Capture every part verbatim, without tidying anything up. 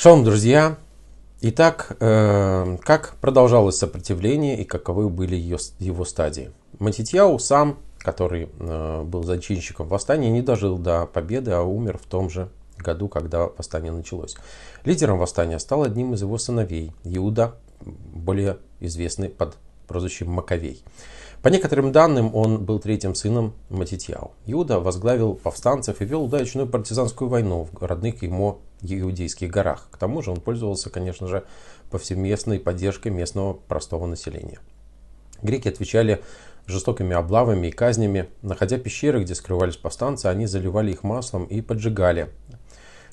Шалом, друзья! Итак, э, как продолжалось сопротивление и каковы были ее, его стадии? Матитьягу сам, который э, был зачинщиком восстания, не дожил до победы, а умер в том же году, когда восстание началось. Лидером восстания стал одним из его сыновей, Иуда, более известный под прозвищем Маккавей. По некоторым данным, он был третьим сыном Матитьягу. Иуда возглавил повстанцев и вел удачную партизанскую войну в родных ему иудейских горах. К тому же он пользовался, конечно же, повсеместной поддержкой местного простого населения. Греки отвечали жестокими облавами и казнями. Находя пещеры, где скрывались повстанцы, они заливали их маслом и поджигали.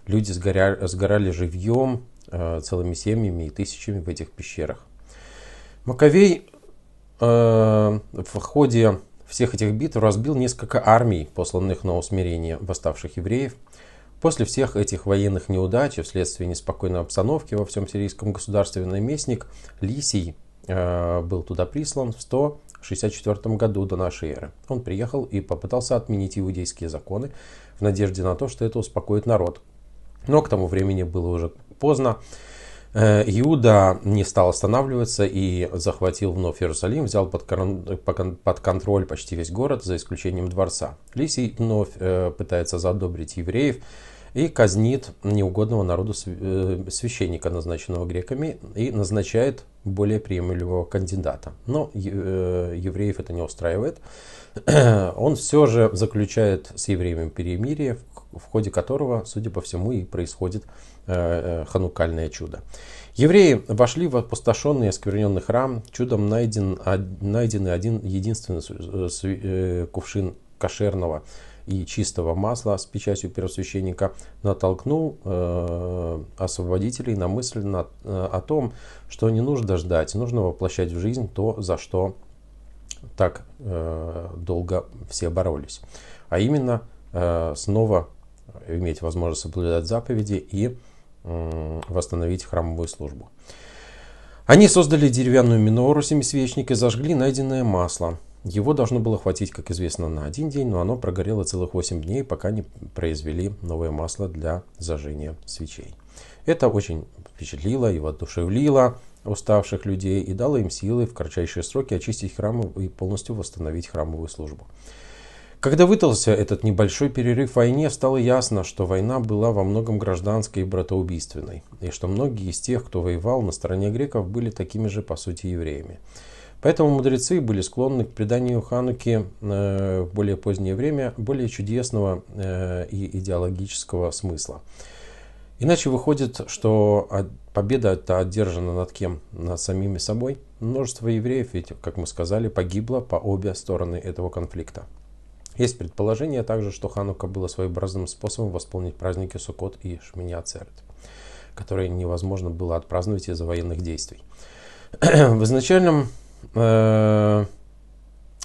Люди сгоря... сгорали живьем, э, целыми семьями и тысячами в этих пещерах. Маккавей э, в ходе всех этих битв разбил несколько армий, посланных на усмирение восставших евреев. После всех этих военных неудач и вследствие неспокойной обстановки во всем сирийском государстве наместник Лисий э, был туда прислан в сто шестьдесят четвёртом году до нашей эры. Он приехал и попытался отменить иудейские законы в надежде на то, что это успокоит народ. Но к тому времени было уже поздно. Иуда не стал останавливаться и захватил вновь Иерусалим, взял под контроль почти весь город, за исключением дворца. Лисий вновь пытается задобрить евреев и казнит неугодного народу священника, назначенного греками, и назначает более приемлемого кандидата. Но евреев это не устраивает. Он все же заключает с евреями перемирие, в ходе которого, судя по всему, и происходит ханукальное чудо. Евреи вошли в опустошенный и оскверненный храм. Чудом найден, найден один единственный кувшин кошерного и чистого масла с печатью первосвященника, натолкнул э, освободителей на мысль на, э, о том, что не нужно ждать, нужно воплощать в жизнь то, за что так э, долго все боролись. А именно, э, снова иметь возможность соблюдать заповеди и э, восстановить храмовую службу. Они создали деревянную минору, семисвечник, и зажгли найденное масло. Его должно было хватить, как известно, на один день, но оно прогорело целых восемь дней, пока не произвели новое масло для зажжения свечей. Это очень впечатлило и воодушевлило уставших людей и дало им силы в кратчайшие сроки очистить храмы и полностью восстановить храмовую службу. Когда выдался этот небольшой перерыв в войне, стало ясно, что война была во многом гражданской и братоубийственной, и что многие из тех, кто воевал на стороне греков, были такими же, по сути, евреями. Поэтому мудрецы были склонны к преданию Хануки э, в более позднее время более чудесного э, и идеологического смысла. Иначе выходит, что от, победа-то одержана над кем? Над самими собой. Множество евреев, ведь, как мы сказали, погибло по обе стороны этого конфликта. Есть предположение также, что Ханука была своеобразным способом восполнить праздники Суккот и Шминя-Церт, которые невозможно было отпраздновать из-за военных действий. В изначальном В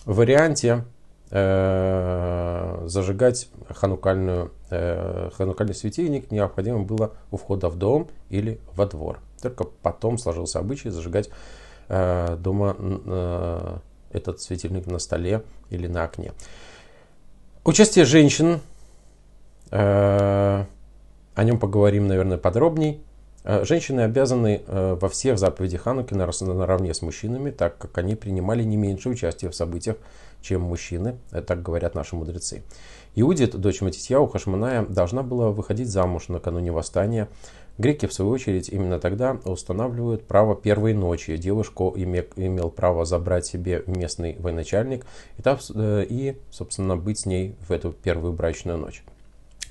варианте э, зажигать ханукальную, э, ханукальный светильник необходимо было у входа в дом или во двор. Только потом сложился обычай зажигать э, дома э, этот светильник на столе или на окне. Участие женщин, э, о нем поговорим, наверное, подробней. Женщины обязаны во всех заповедях Хануки наравне с мужчинами, так как они принимали не меньше участия в событиях, чем мужчины, так говорят наши мудрецы. Иудит, дочь Матитьягу, Хашманая, должна была выходить замуж накануне восстания. Греки, в свою очередь, именно тогда устанавливают право первой ночи. Девушку имел право забрать себе местный военачальник и, собственно, быть с ней в эту первую брачную ночь.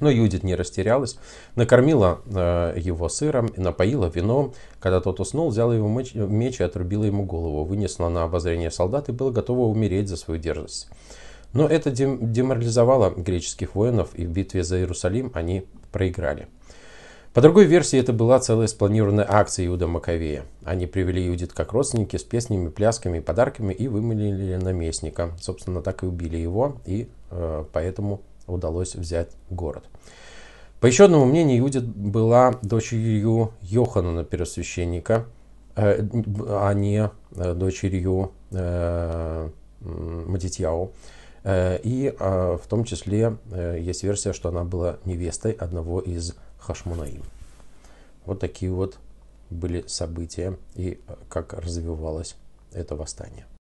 Но Иудит не растерялась, накормила э, его сыром и напоила вином. Когда тот уснул, взяла его меч, меч и отрубила ему голову, вынесла на обозрение солдат и была готова умереть за свою дерзость. Но это дем, деморализовало греческих воинов, и в битве за Иерусалим они проиграли. По другой версии, это была целая спланированная акция Иуда Маккавея. Они привели Иудит как родственники с песнями, плясками и подарками и вымолили наместника. Собственно, так и убили его, и э, поэтому удалось взять город. По еще одному мнению, Иудит была дочерью Йоханана первосвященника, а не дочерью Матитьягу. И в том числе есть версия, что она была невестой одного из Хашмунаим. Вот такие вот были события и как развивалось это восстание.